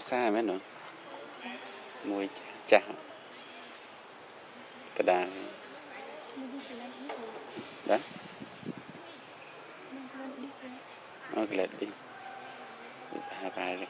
Xa mấy nữa mùi chả cái đà đó nó lệch đi hai bài rồi.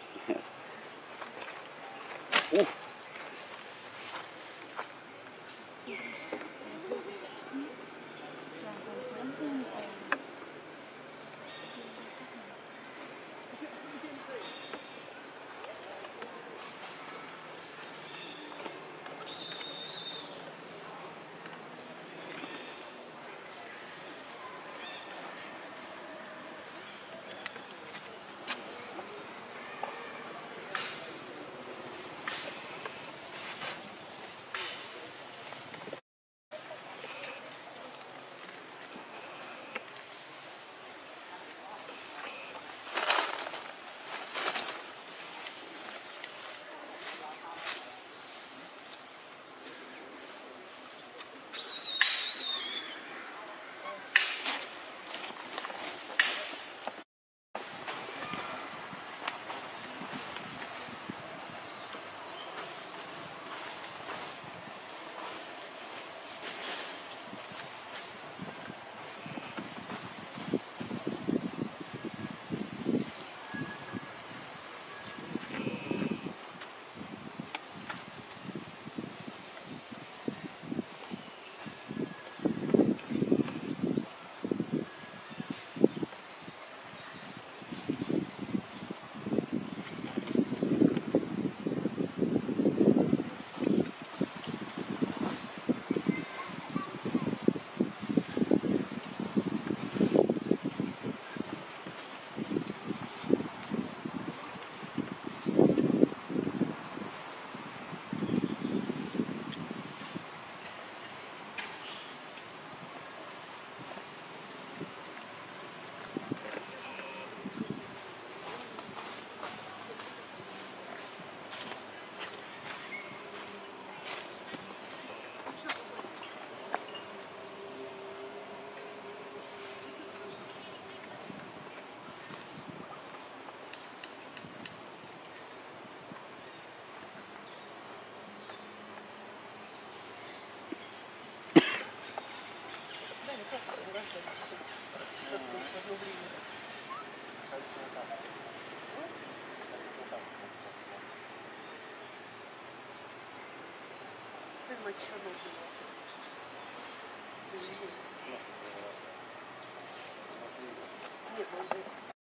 Нет,